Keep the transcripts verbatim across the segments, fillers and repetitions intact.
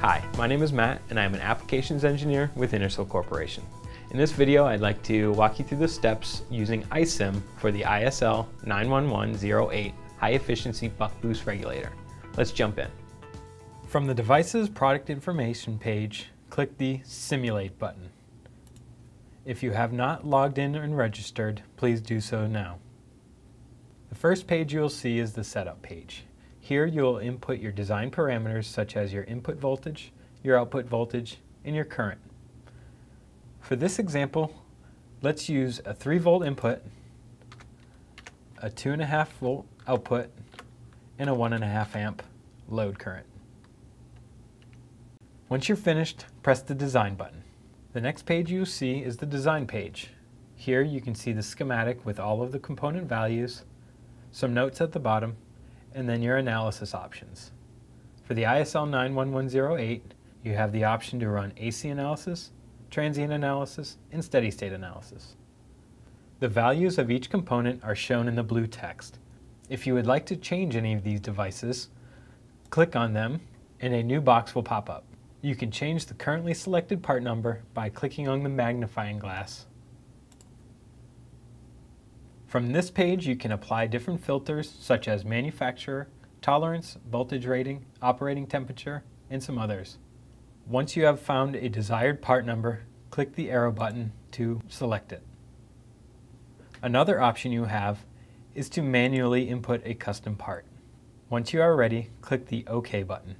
Hi, my name is Matt and I am an applications engineer with Intersil Corporation. In this video, I'd like to walk you through the steps using iSIM for the I S L nine one one zero eight high efficiency buck boost regulator. Let's jump in. From the device's product information page, click the Simulate button. If you have not logged in and registered, please do so now. The first page you'll see is the setup page. Here you'll input your design parameters such as your input voltage, your output voltage, and your current. For this example, let's use a three volt input, a two point five volt output, and a one point five amp load current. Once you're finished, press the design button. The next page you see is the design page. Here you can see the schematic with all of the component values, some notes at the bottom, and then your analysis options. For the I S L nine one one zero eight, you have the option to run A C analysis, transient analysis, and steady state analysis. The values of each component are shown in the blue text. If you would like to change any of these devices, click on them and a new box will pop up. You can change the currently selected part number by clicking on the magnifying glass. From this page, you can apply different filters such as manufacturer, tolerance, voltage rating, operating temperature, and some others. Once you have found a desired part number, click the arrow button to select it. Another option you have is to manually input a custom part. Once you are ready, click the OK button.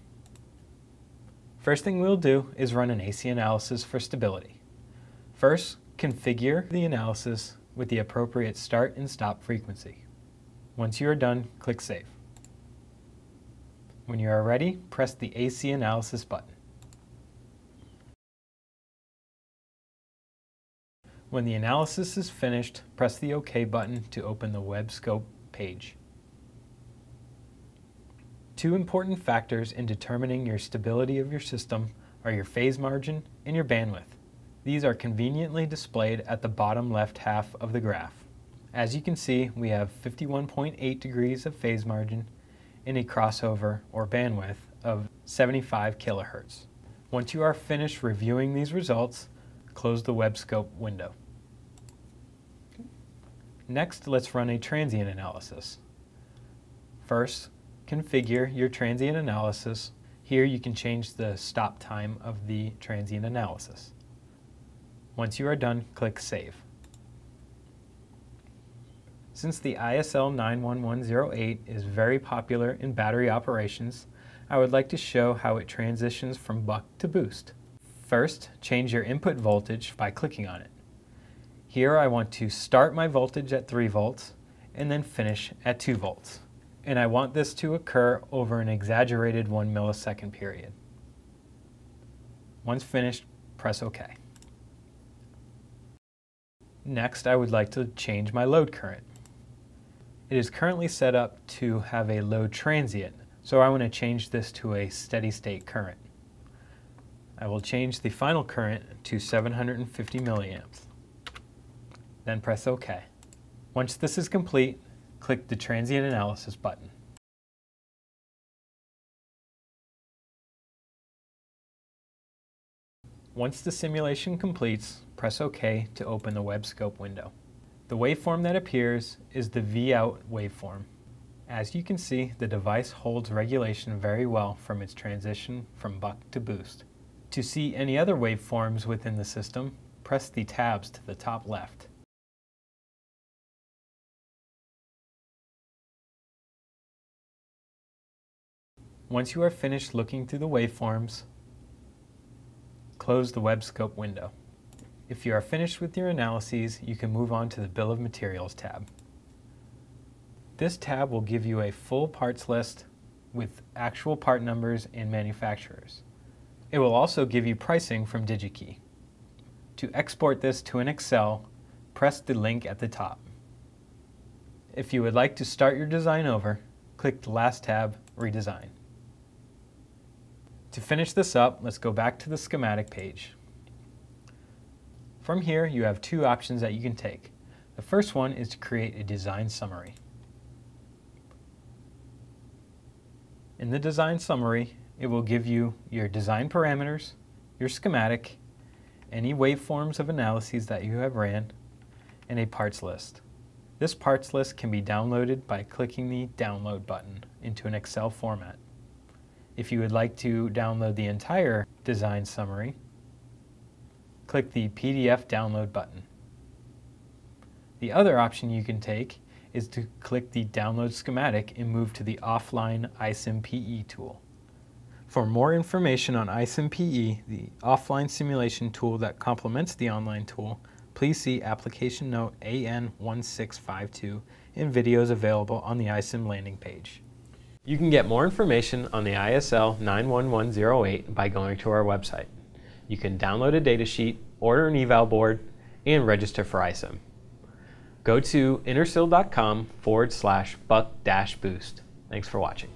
First thing we'll do is run an A C analysis for stability. First, configure the analysis with the appropriate start and stop frequency. Once you are done, click Save. When you are ready, press the A C Analysis button. When the analysis is finished, press the OK button to open the WebScope page. Two important factors in determining your stability of your system are your phase margin and your bandwidth. These are conveniently displayed at the bottom left half of the graph. As you can see, we have fifty-one point eight degrees of phase margin and a crossover or bandwidth of seventy-five kilohertz. Once you are finished reviewing these results, close the WebScope window. Next, let's run a transient analysis. First, configure your transient analysis. Here you can change the stop time of the transient analysis. Once you are done, click Save. Since the I S L nine one one zero eight is very popular in battery operations, I would like to show how it transitions from buck to boost. First, change your input voltage by clicking on it. Here I want to start my voltage at three volts and then finish at two volts. And I want this to occur over an exaggerated one millisecond period. Once finished, press OK. Next, I would like to change my load current. It is currently set up to have a load transient, so I want to change this to a steady state current. I will change the final current to seven hundred fifty milliamps. Then press OK. Once this is complete, click the transient analysis button. Once the simulation completes, press OK to open the WebScope window. The waveform that appears is the V out waveform. As you can see, the device holds regulation very well from its transition from buck to boost. To see any other waveforms within the system, press the tabs to the top left. Once you are finished looking through the waveforms, close the WebScope window. If you are finished with your analyses, you can move on to the Bill of Materials tab. This tab will give you a full parts list with actual part numbers and manufacturers. It will also give you pricing from DigiKey. To export this to an Excel, press the link at the top. If you would like to start your design over, click the last tab, Redesign. To finish this up, let's go back to the schematic page. From here, you have two options that you can take. The first one is to create a design summary. In the design summary, It will give you your design parameters, your schematic, any waveforms of analyses that you have ran, and a parts list. This parts list can be downloaded by clicking the download button into an Excel format. If you would like to download the entire design summary, click the P D F download button. The other option you can take is to click the download schematic and move to the offline iSIM P E tool. For more information on iSIM P E, the offline simulation tool that complements the online tool, please see application note A N one six five two and videos available on the iSIM landing page. You can get more information on the I S L nine one one zero eight by going to our website. You can download a datasheet, order an eval board, and register for iSIM. Go to intersil dot com forward slash buck dash boost. Thanks for watching.